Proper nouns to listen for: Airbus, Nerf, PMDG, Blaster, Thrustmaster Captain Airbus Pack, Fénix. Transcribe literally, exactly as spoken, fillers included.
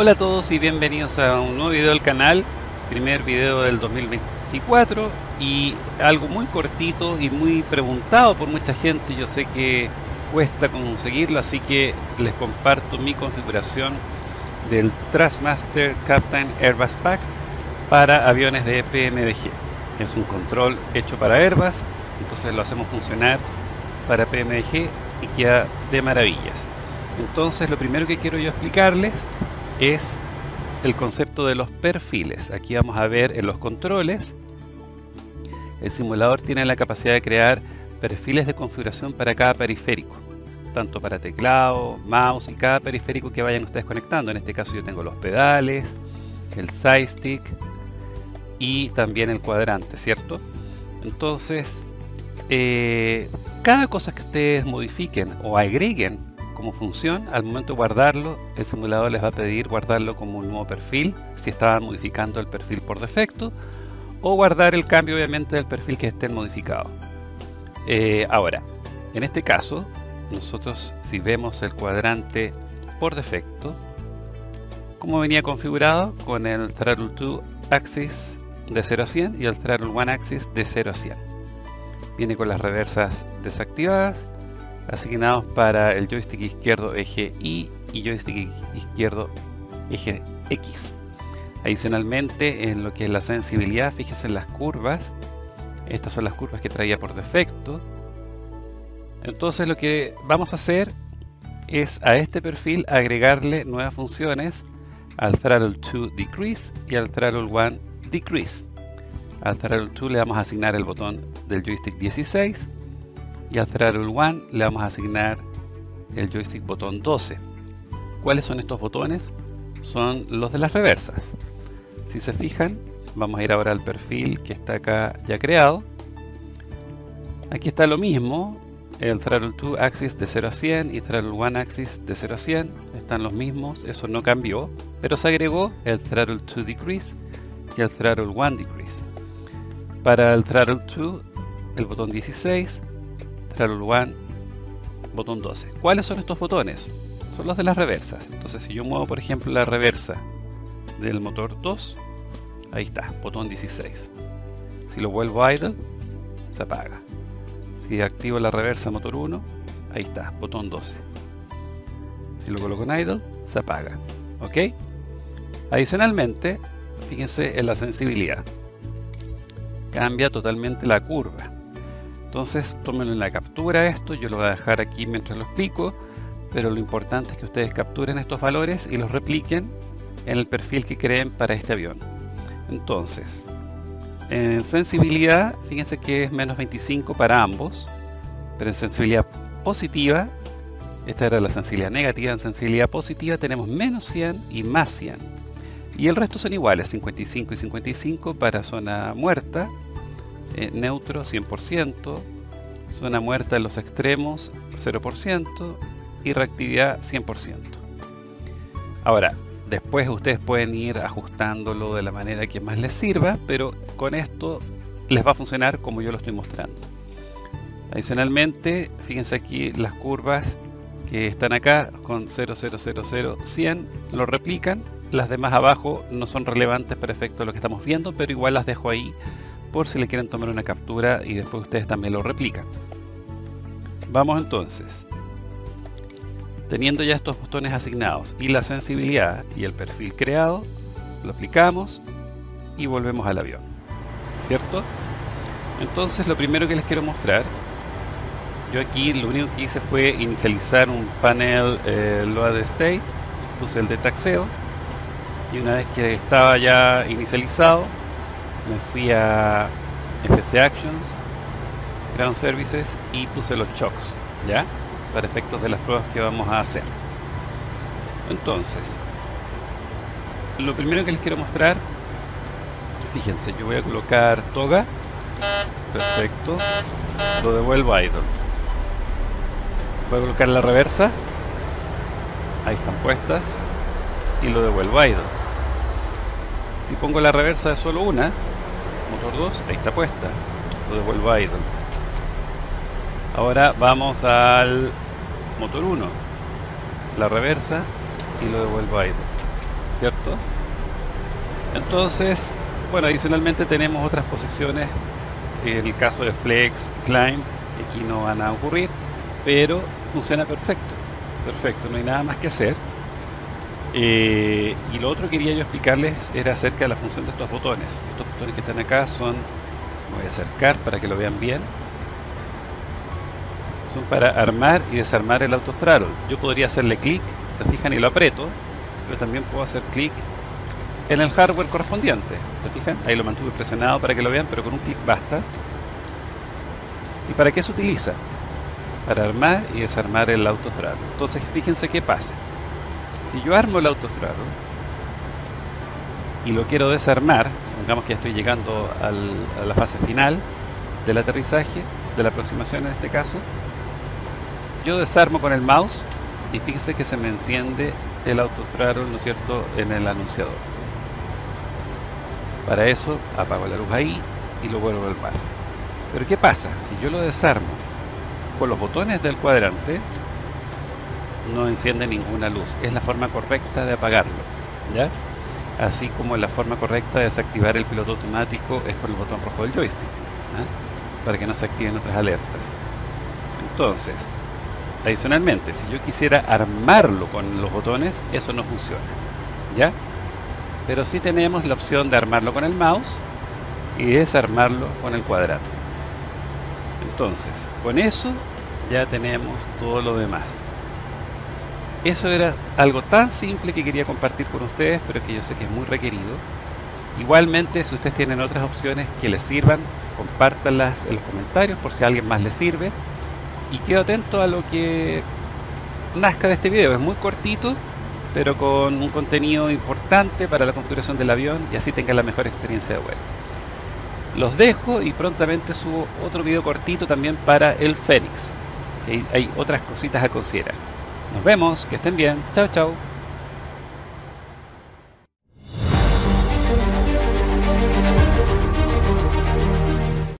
Hola a todos y bienvenidos a un nuevo video del canal, primer video del dos mil veinticuatro y algo muy cortito y muy preguntado por mucha gente. Yo sé que cuesta conseguirlo, así que les comparto mi configuración del Thrustmaster Captain Airbus Pack para aviones de P M D G. Es un control hecho para Airbus, entonces lo hacemos funcionar para P M D G y queda de maravillas. Entonces lo primero que quiero yo explicarles es el concepto de los perfiles. Aquí vamos a ver en los controles. El simulador tiene la capacidad de crear perfiles de configuración para cada periférico, tanto para teclado, mouse y cada periférico que vayan ustedes conectando. En este caso yo tengo los pedales, el side stick y también el cuadrante, ¿cierto? Entonces eh, cada cosa que ustedes modifiquen o agreguen como función, al momento de guardarlo el simulador les va a pedir guardarlo como un nuevo perfil si estaban modificando el perfil por defecto, o guardar el cambio obviamente del perfil que estén modificado. Eh, ahora, en este caso nosotros, si vemos el cuadrante por defecto como venía configurado con el throttle two axis de cero a cien y el throttle one axis de cero a cien, viene con las reversas desactivadas, asignados para el joystick izquierdo eje Y y joystick izquierdo eje X. Adicionalmente, en lo que es la sensibilidad, fíjense en las curvas. Estas son las curvas que traía por defecto. Entonces lo que vamos a hacer es a este perfil agregarle nuevas funciones, al throttle two decrease y al throttle one decrease. Al throttle two le vamos a asignar el botón del joystick dieciséis y al throttle one le vamos a asignar el joystick botón doce. ¿Cuáles son estos botones? Son los de las reversas. Si se fijan, vamos a ir ahora al perfil que está acá ya creado. Aquí está lo mismo, el throttle two axis de cero a cien y throttle one axis de cero a cien están los mismos, eso no cambió, pero se agregó el throttle two decrease y el throttle one decrease. Para el throttle two, el botón dieciséis, throttle one, botón doce. ¿Cuáles son estos botones? Son los de las reversas. Entonces si yo muevo por ejemplo la reversa del motor dos, ahí está, botón dieciséis. Si lo vuelvo a idle, se apaga. Si activo la reversa motor uno, ahí está, botón doce. Si lo coloco en idle, se apaga. ¿Ok? Adicionalmente, fíjense en la sensibilidad. Cambia totalmente la curva. Entonces tómenlo en la captura esto, yo lo voy a dejar aquí mientras lo explico, pero lo importante es que ustedes capturen estos valores y los repliquen en el perfil que creen para este avión. Entonces, en sensibilidad, fíjense que es menos veinticinco para ambos, pero en sensibilidad positiva, esta era la sensibilidad negativa, en sensibilidad positiva tenemos menos cien y más cien. Y el resto son iguales, cincuenta y cinco y cincuenta y cinco para zona muerta, eh, neutro cien por ciento, zona muerta en los extremos cero por ciento y reactividad cien por ciento. Ahora, después ustedes pueden ir ajustándolo de la manera que más les sirva, pero con esto les va a funcionar como yo lo estoy mostrando. Adicionalmente, fíjense aquí las curvas que están acá con cero, cero, cero, cero, cien, lo replican. Las de más abajo no son relevantes para efecto de lo que estamos viendo, pero igual las dejo ahí por si le quieren tomar una captura y después ustedes también lo replican. Vamos entonces. Teniendo ya estos botones asignados y la sensibilidad y el perfil creado, lo aplicamos y volvemos al avión, ¿cierto? Entonces lo primero que les quiero mostrar, yo aquí lo único que hice fue inicializar un panel eh, load state, puse el de taxeo y una vez que estaba ya inicializado me fui a F C Actions, Ground Services y puse los shocks, ¿ya? Para efectos de las pruebas que vamos a hacer. Entonces, lo primero que les quiero mostrar, fíjense, yo voy a colocar toga, perfecto, lo devuelvo a idle, voy a colocar la reversa, ahí están puestas, y lo devuelvo a idle. Si pongo la reversa de solo una, motor dos, ahí está puesta, lo devuelvo a idle. Ahora vamos al motor uno, la reversa y lo devuelvo a idle. ¿cierto? Entonces, bueno, adicionalmente tenemos otras posiciones. En el caso de Flex, Climb, aquí no van a ocurrir, pero funciona perfecto. Perfecto, no hay nada más que hacer. Eh, y lo otro que quería yo explicarles era acerca de la función de estos botones. Estos botones que están acá son, voy a acercar para que lo vean bien, son para armar y desarmar el autothrottle. Yo podría hacerle clic, se fijan, y lo aprieto, pero también puedo hacer clic en el hardware correspondiente, se fijan, ahí lo mantuve presionado para que lo vean, pero con un clic basta. ¿Y para qué se utiliza? Para armar y desarmar el autothrottle. Entonces fíjense qué pasa. Si yo armo el autothrottle y lo quiero desarmar, digamos que ya estoy llegando al, a la fase final del aterrizaje, de la aproximación en este caso, yo desarmo con el mouse y fíjense que se me enciende el autothrottle, ¿no es cierto?, en el anunciador. Para eso apago la luz ahí y lo vuelvo a armar. Pero ¿qué pasa? Si yo lo desarmo con los botones del cuadrante, no enciende ninguna luz. Es la forma correcta de apagarlo, ¿ya? Así como la forma correcta de desactivar el piloto automático es con el botón rojo del joystick, ¿eh? Para que no se activen otras alertas. Entonces, adicionalmente, si yo quisiera armarlo con los botones, eso no funciona, ¿ya? Pero sí tenemos la opción de armarlo con el mouse y desarmarlo con el cuadrante. Entonces, con eso ya tenemos todo lo demás. Eso era algo tan simple que quería compartir con ustedes, pero que yo sé que es muy requerido. Igualmente, si ustedes tienen otras opciones que les sirvan, compártanlas en los comentarios por si a alguien más les sirve. Y quedo atento a lo que nazca de este video. Es muy cortito, pero con un contenido importante para la configuración del avión, y así tengan la mejor experiencia de vuelo. Los dejo y prontamente subo otro video cortito también para el Fénix. Hay otras cositas a considerar. Nos vemos, que estén bien. Chao, chao.